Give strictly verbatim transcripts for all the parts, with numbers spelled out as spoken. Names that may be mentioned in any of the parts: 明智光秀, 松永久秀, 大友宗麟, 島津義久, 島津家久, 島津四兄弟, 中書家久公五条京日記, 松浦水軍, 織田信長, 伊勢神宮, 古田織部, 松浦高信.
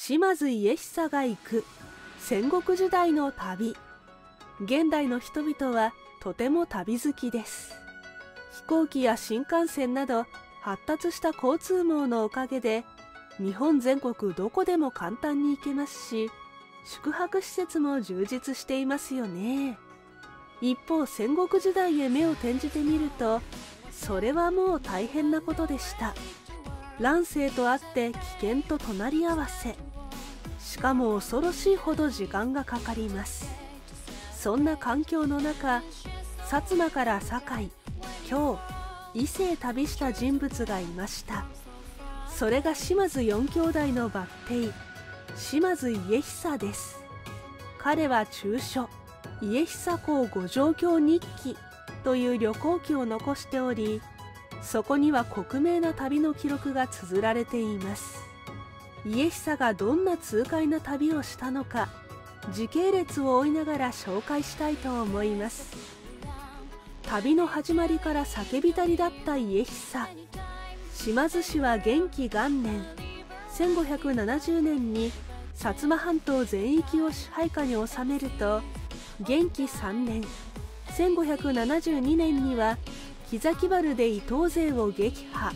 島津家久が行く戦国時代の旅。現代の人々はとても旅好きです。飛行機や新幹線など発達した交通網のおかげで日本全国どこでも簡単に行けますし、宿泊施設も充実していますよね。一方、戦国時代へ目を転じてみると、それはもう大変なことでした。乱世とあって危険と隣り合わせ、しかも恐ろしいほど時間がかかります。そんな環境の中、薩摩から堺、京、伊勢へ旅した人物がいました。それが島津四兄弟の抜兵、島津家久です。彼は中書家久公五条京日記という旅行記を残しており、そこには克明な旅の記録が綴られています。家久がどんな痛快な旅をしたのか、時系列を追いながら紹介したいと思います。旅の始まりから酒浸りだった家久。島津氏は元亀元年せんごひゃくななじゅうねんに薩摩半島全域を支配下に収めると、元亀さんねんせんごひゃくななじゅうにねんには膝木原で伊東勢を撃破、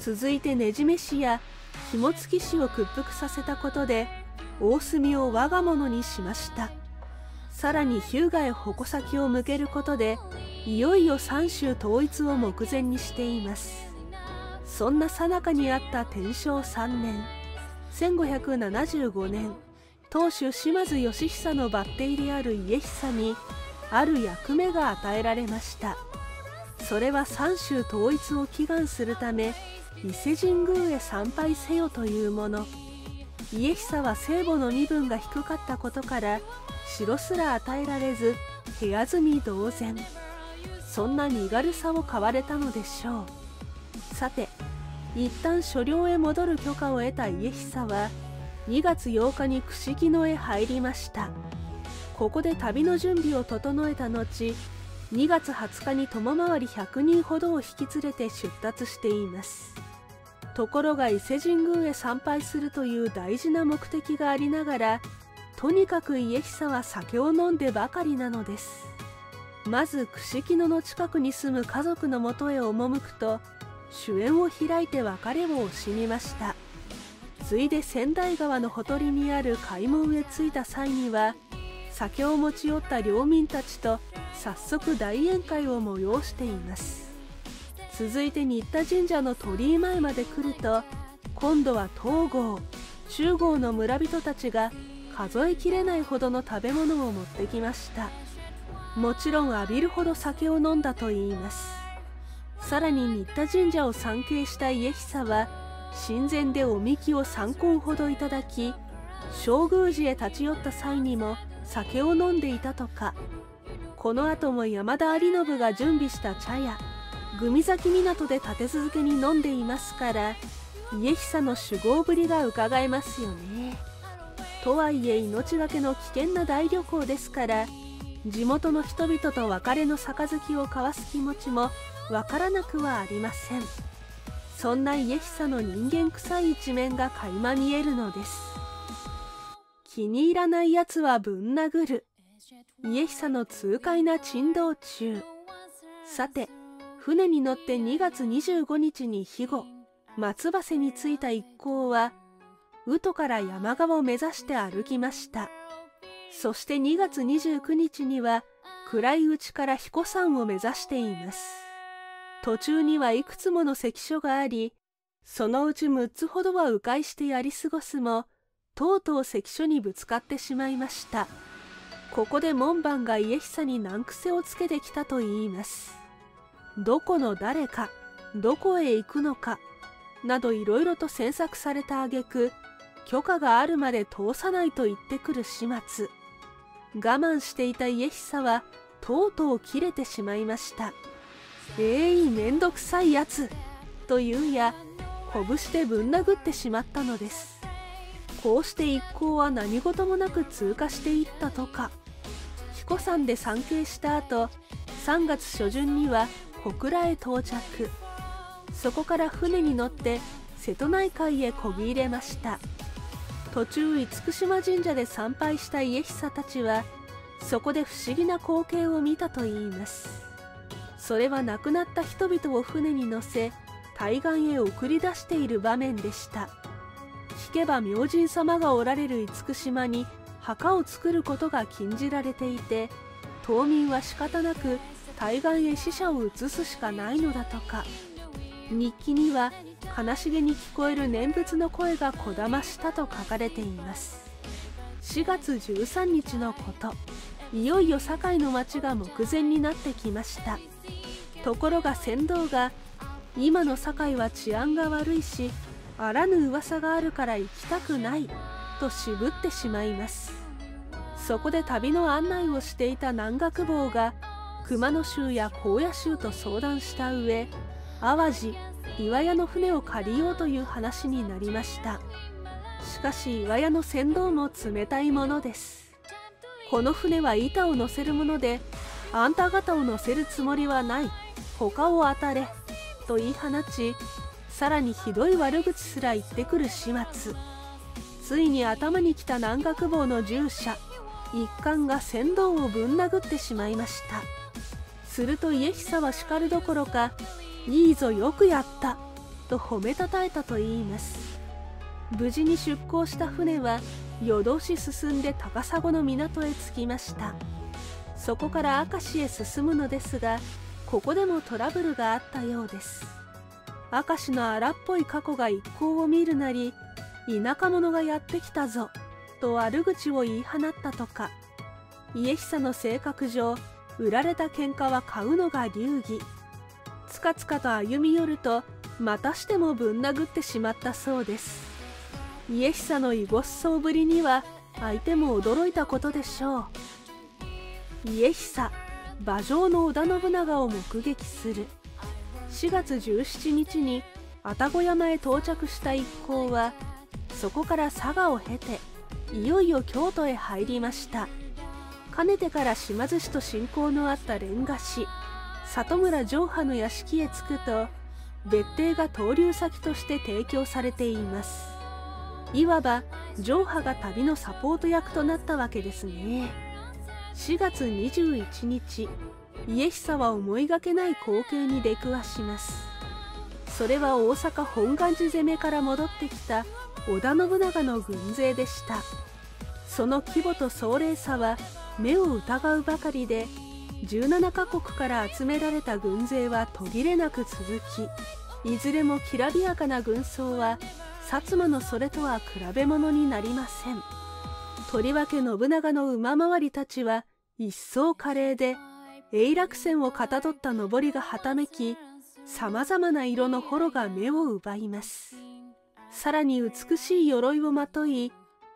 続いて根締氏や肝付氏を屈服させたことで大隅を我が物にしました。さらに日向へ矛先を向けることで、いよいよ三州統一を目前にしています。そんな最中にあった天正さんねんせんごひゃくななじゅうごねん、当主島津義久の抜兵である家久にある役目が与えられました。それは三州統一を祈願するため伊勢神宮へ参拝せよというもの。家久は聖母の身分が低かったことから城すら与えられず、部屋住み同然。そんな身軽さを買われたのでしょう。さて、一旦所領へ戻る許可を得た家久はにがつようかに櫛木野へ入りました。ここで旅の準備を整えた後、にがつはつかに友回りひゃくにんほどを引き連れて出立しています。ところが伊勢神宮へ参拝するという大事な目的がありながら、とにかく家久は酒を飲んでばかりなのです。まず櫛木野の近くに住む家族のもとへ赴くと、酒宴を開いて別れを惜しみました。ついで千代川のほとりにある開門へ着いた際には、酒を持ち寄った領民たちと早速大宴会を催しています。続いて新田神社の鳥居前まで来ると、今度は東郷、中郷の村人たちが数えきれないほどの食べ物を持ってきました。もちろん浴びるほど酒を飲んだといいます。さらに新田神社を参詣した家久は神前でおみきをさんこんほどいただき、正宮寺へ立ち寄った際にも酒を飲んでいたとか。この後も山田有信が準備した茶やグミ崎港で立て続けに飲んでいますから、家久の酒豪ぶりがうかがえますよね。とはいえ命がけの危険な大旅行ですから、地元の人々と別れの杯を交わす気持ちもわからなくはありません。そんな家久の人間臭い一面が垣間見えるのです。気に入らないやつはぶん殴る、家久の痛快な珍道中。さて、船に乗ってにがつにじゅうごにちに肥後松橋に着いた一行は、宇土から山側を目指して歩きました。そしてにがつにじゅうくにちには暗いうちから彦山を目指しています。途中にはいくつもの関所があり、そのうちむっつほどは迂回してやり過ごすも、とうとう関所にぶつかってしまいました。ここで門番が家久に難癖をつけてきたといいます。どこの誰か、どこへ行くのかなどいろいろと詮索された挙句、許可があるまで通さないと言ってくる始末。我慢していた家久はとうとう切れてしまいました。えい、めんどくさいやつというや、拳でぶん殴ってしまったのです。こうして一行は何事もなく通過していったとか。彦山で参詣した後、さんがつしょじゅんには小倉へ到着。そこから船に乗って瀬戸内海へこぎ入れました。途中厳島神社で参拝した家久たちはそこで不思議な光景を見たといいます。それは亡くなった人々を船に乗せ対岸へ送り出している場面でした。聞けば明神様がおられる厳島に墓を作ることが禁じられていて、島民は仕方なく対岸へ死者を移すしかないのだとか。日記には悲しげに聞こえる念仏の声がこだましたと書かれています。しがつじゅうさんにちのこと、いよいよ堺の町が目前になってきました。ところが船頭が「今の堺は治安が悪いしあらぬ噂があるから行きたくない」と渋ってしまいます。そこで旅の案内をしていた南岳坊が熊野衆や高野衆と相談した上、淡路岩屋の船を借りようという話になりました。しかし岩屋の船頭も冷たいものです。この船は板を乗せるもので、あんた方を乗せるつもりはない、他を当たれと言い放ち、さらにひどい悪口すら言ってくる始末。ついに頭にきた南岳坊の従者一干が船頭をぶん殴ってしまいました。すると家久は叱るどころか「いいぞよくやった」と褒めたたえたといいます。無事に出港した船は夜通し進んで高砂の港へ着きました。そこから明石へ進むのですが、ここでもトラブルがあったようです。明石の荒っぽい過去が一行を見るなり、田舎者がやってきたぞと悪口を言い放ったとか。家久の性格上、売られた喧嘩は買うのが流儀。つかつかと歩み寄るとまたしてもぶん殴ってしまったそうです。家久のいごっそうぶりには相手も驚いたことでしょう。家久、馬上の織田信長を目撃する。しがつじゅうしちにちに愛宕山へ到着した一行は、そこから佐賀を経ていよいよ京都へ入りました。かねてから島津氏と親交のあった蓮華師里村上派の屋敷へ着くと、別邸が逗留先として提供されています。いわば上派が旅のサポート役となったわけですね。しがつにじゅういちにち、家久は思いがけない光景に出くわします。それは大阪本願寺攻めから戻ってきた織田信長の軍勢でした。その規模と壮麗さは目を疑うばかりで、じゅうななかこくから集められた軍勢は途切れなく続き、いずれもきらびやかな軍装は薩摩のそれとは比べ物になりません。とりわけ信長の馬回りたちは一層華麗で、永楽船をかたどったのぼりがはためき、さまざまな色のほろが目を奪います。さらに美しい鎧をまとい、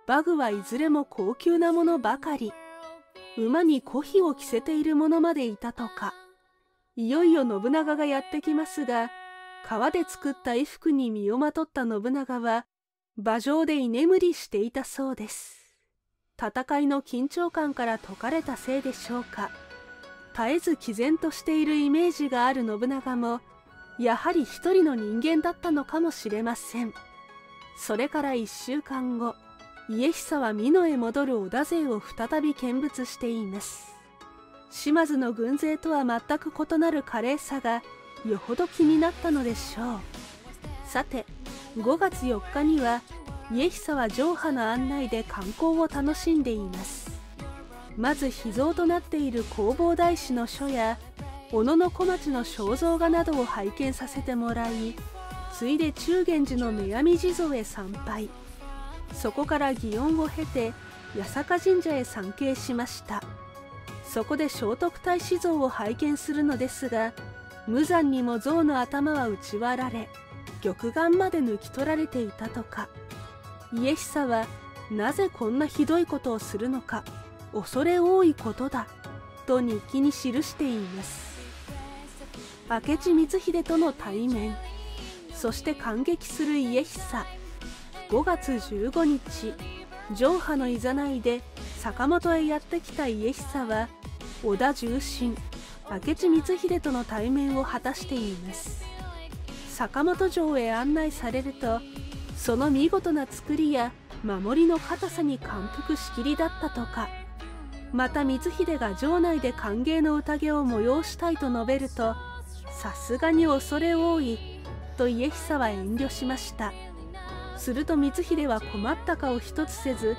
馬具はいずれも高級なものばかり、馬に古費を着せているものまでいたとか。いよいよ信長がやってきますが、革で作った衣服に身をまとった信長は馬上で居眠りしていたそうです。戦いの緊張感から解かれたせいでしょうか、絶えず毅然としているイメージがある信長も、やはり一人の人間だったのかもしれません。それからいっしゅうかんご、家久は美濃へ戻る織田勢を再び見物しています。島津の軍勢とは全く異なる華麗さがよほど気になったのでしょう。さてごがつよっかには家久は城派の案内で観光を楽しんでいます。まず秘蔵となっている弘法大師の書や小野小町の肖像画などを拝見させてもらい、ついで中元寺の女神地蔵へ参拝、そこから祇園を経て八坂神社へ参詣しました。そこで聖徳太子像を拝見するのですが、無残にも像の頭は打ち割られ、玉眼まで抜き取られていたとか。家久はなぜこんなひどいことをするのか、恐れ多いことだと日記に記しています。明智光秀との対面、そして感激する家久。ごがつじゅうごにち、城派のいざないで坂本へやってきた家久は織田重臣明智光秀との対面を果たしています。坂本城へ案内されると、その見事な作りや守りの堅さに感服しきりだったとか。また光秀が城内で歓迎の宴を催したいと述べると、さすがに恐れ多いと家久は遠慮しました。すると光秀は困った顔一つせず、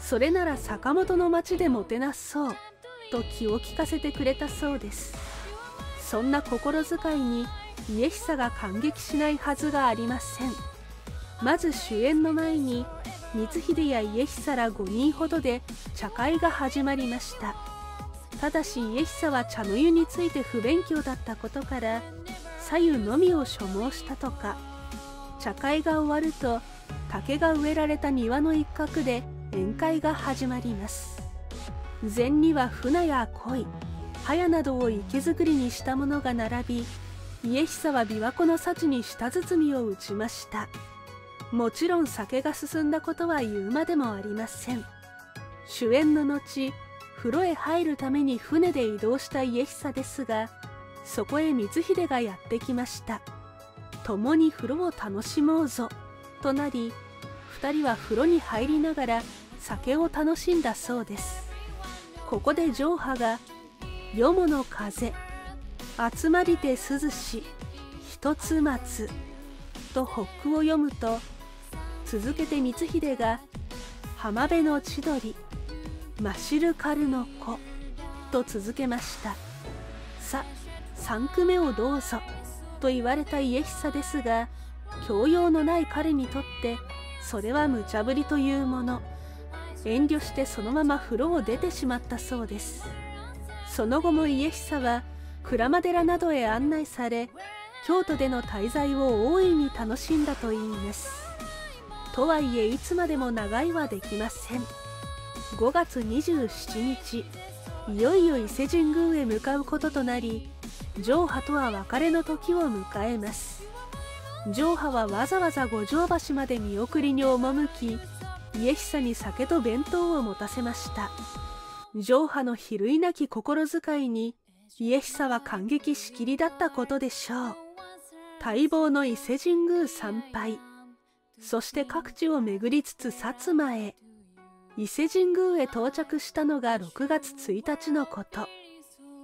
それなら坂本の町でもてなそうと気を利かせてくれたそうです。そんな心遣いに家久が感激しないはずがありません。まず主演の前に光秀や家久らごにんほどで茶会が始まりました。ただし家久は茶の湯について不勉強だったことから左右のみを所望したとか。茶会が終わると竹が植えられた庭の一角で宴会が始まります。膳には船や鯉、早などを池作りにしたものが並び、家久は琵琶湖の幸に舌包みを打ちました。もちろん酒が進んだことは言うまでもありません。酒宴の後、風呂へ入るために船で移動した家久ですが、そこへ光秀がやってきました。共に風呂を楽しもうぞとなり、ふたりは風呂に入りながら酒を楽しんだそうです。ここで城派が「よもの風集まりて涼し一つ待つ」とホックを読むと、続けて光秀が「浜辺の千鳥マシルカルの子」と続けました。さ三句目をどうぞと言われた家久ですが、教養のない彼にとってそれは無茶ぶりというもの。遠慮してそのまま風呂を出てしまったそうです。その後も家久は鞍馬寺などへ案内され、京都での滞在を大いに楽しんだといいます。とはいえいつまでも長いはできません。ごがつにじゅうしちにち、いよいよ伊勢神宮へ向かうこととなり、城派とは別れの時を迎えます。城派はわざわざ五条橋まで見送りに赴き、家久に酒と弁当を持たせました。城派の比類なき心遣いに家久は感激しきりだったことでしょう。待望の伊勢神宮参拝、そして各地を巡りつつ薩摩へ。伊勢神宮へ到着したのがろくがつついたちのこと。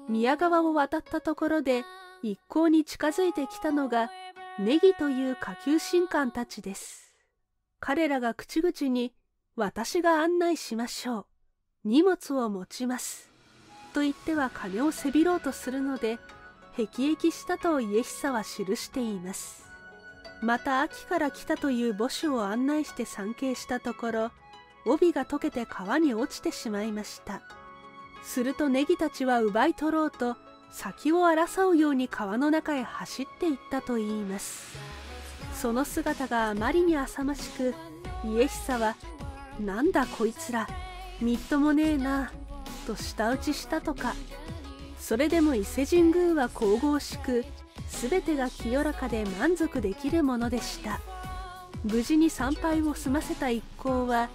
宮川を渡ったところで一向に近づいてきたのがネギという下級神官たちです。彼らが口々に「私が案内しましょう」「荷物を持ちます」と言っては金をせびろうとするので辟易したと家久は記しています。また秋から来たという墓主を案内して参詣したところ、帯が溶けて川に落ちてしまいました。するとネギたちは奪い取ろうと先を争うように川の中へ走っていったといいます。その姿があまりに浅ましく、家久は「なんだこいつらみっともねえな」と舌打ちしたとか。それでも伊勢神宮は神々しく、全てが清らかで満足できるものでした。無事に参拝を済ませた一行は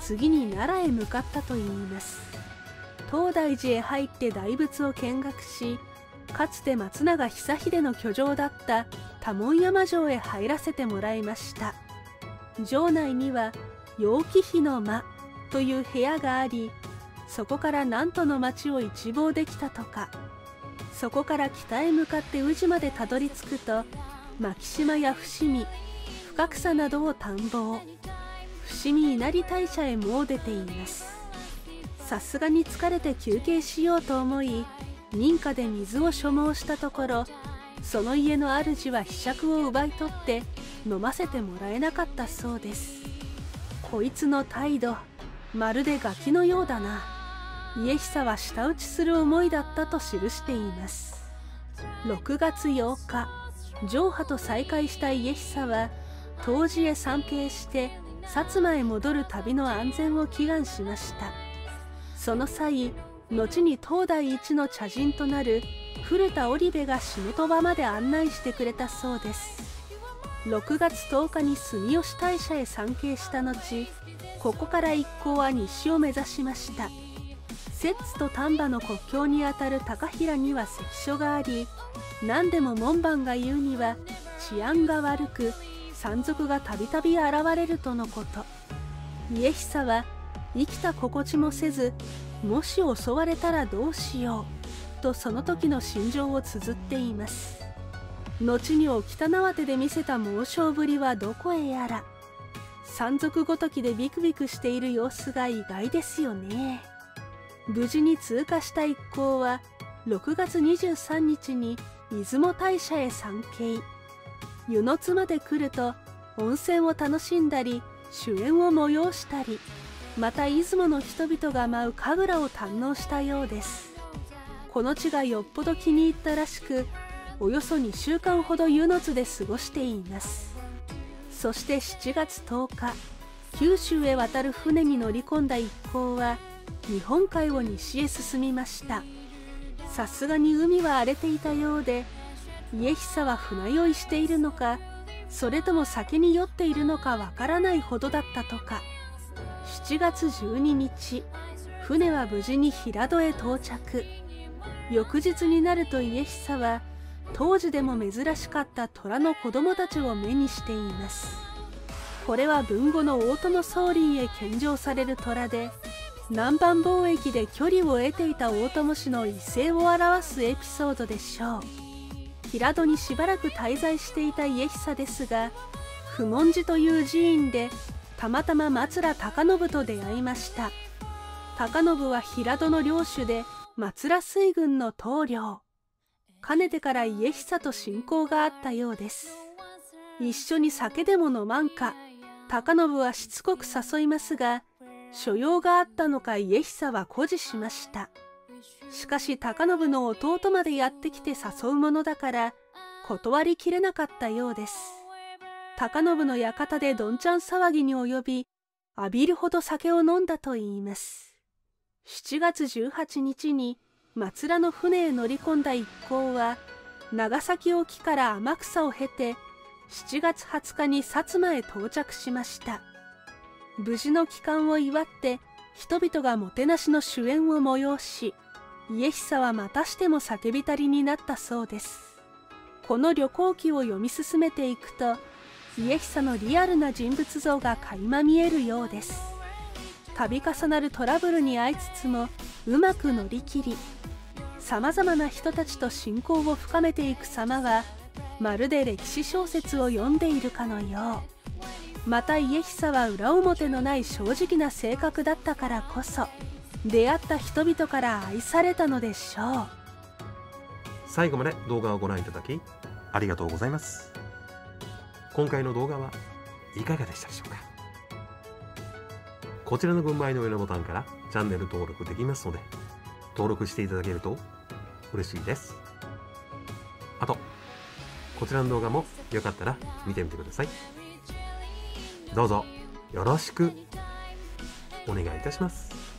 次に奈良へ向かったといいます。東大寺へ入って大仏を見学し、かつて松永久秀の居城だった多聞山城へ入らせてもらいました。城内には楊貴妃の間という部屋があり、そこから南都の町を一望できたとか。そこから北へ向かって宇治までたどり着くと、牧島や伏見、深草などを探訪。伏見稲荷大社へも出ています。さすがに疲れて休憩しようと思い、民家で水を所望したところ、その家の主はひしゃくを奪い取って飲ませてもらえなかったそうです。こいつの態度、まるでガキのようだな。家久は舌打ちする思いだったと記しています。ろくがつようか、城派と再会した家久は東寺へ参詣して薩摩へ戻る旅の安全を祈願しました。その際、後に東大一の茶人となる古田織部が仕事場まで案内してくれたそうです。ろくがつとおかに住吉大社へ参詣した後、ここから一行は西を目指しました。摂津と丹波の国境にあたる高平には関所があり、何でも門番が言うには治安が悪く山賊がたびたび現れるとのこと。家久は生きた心地もせず、もし襲われたらどうしようとその時の心情を綴っています。後に沖田縄手で見せた猛将ぶりはどこへやら。山賊ごときでビクビクしている様子が意外ですよね。無事に通過した一行はろくがつにじゅうさんにちに出雲大社へ参詣。湯の津まで来ると温泉を楽しんだり酒宴を催したり、また出雲の人々が舞う神楽を堪能したようです。この地がよっぽど気に入ったらしく、およそにしゅうかんほど湯の津で過ごしています。そしてしちがつとおか、九州へ渡る船に乗り込んだ一行は日本海を西へ進みました。さすがに海は荒れていたようで、家久は船酔いしているのか、それとも酒に酔っているのかわからないほどだったとか。しちがつじゅうににち、船は無事に平戸へ到着。翌日になると家久は当時でも珍しかった虎の子供たちを目にしています。これは文後の大友宗麟へ献上される虎で、南蛮貿易で距離を得ていた大友氏の威勢を表すエピソードでしょう。平戸にしばらく滞在していた家久ですが、不問寺という寺院でたまたま松浦高信と出会いました。高信は平戸の領主で松浦水軍の棟梁。かねてから家久と親交があったようです。一緒に酒でも飲まんか。高信はしつこく誘いますが、所用があったのか家久は固辞しました。しかし高信の弟までやってきて誘うものだから断りきれなかったようです。高信の館でどんちゃん騒ぎに及び、浴びるほど酒を飲んだといいます。しちがつじゅうはちにちに松浦の船へ乗り込んだ一行は、長崎沖から天草を経てしちがつはつかに薩摩へ到着しました。無事の帰還を祝って人々がもてなしの酒宴を催し、家久はまたしても酒浸りになったそうです。この旅行記を読み進めていくと、家久のリアルな人物像が垣間見えるようです。度重なるトラブルに遭いつつもうまく乗り切り、さまざまな人たちと親交を深めていく様は、まるで歴史小説を読んでいるかのよう。また家久は裏表のない正直な性格だったからこそ、出会った人々から愛されたのでしょう。最後まで動画をご覧いただきありがとうございます。今回の動画はいかがでしたでしょうか。こちらの群馬の上のボタンからチャンネル登録できますので、登録していただけると嬉しいです。あとこちらの動画もよかったら見てみてください。どうぞよろしくお願いいたします。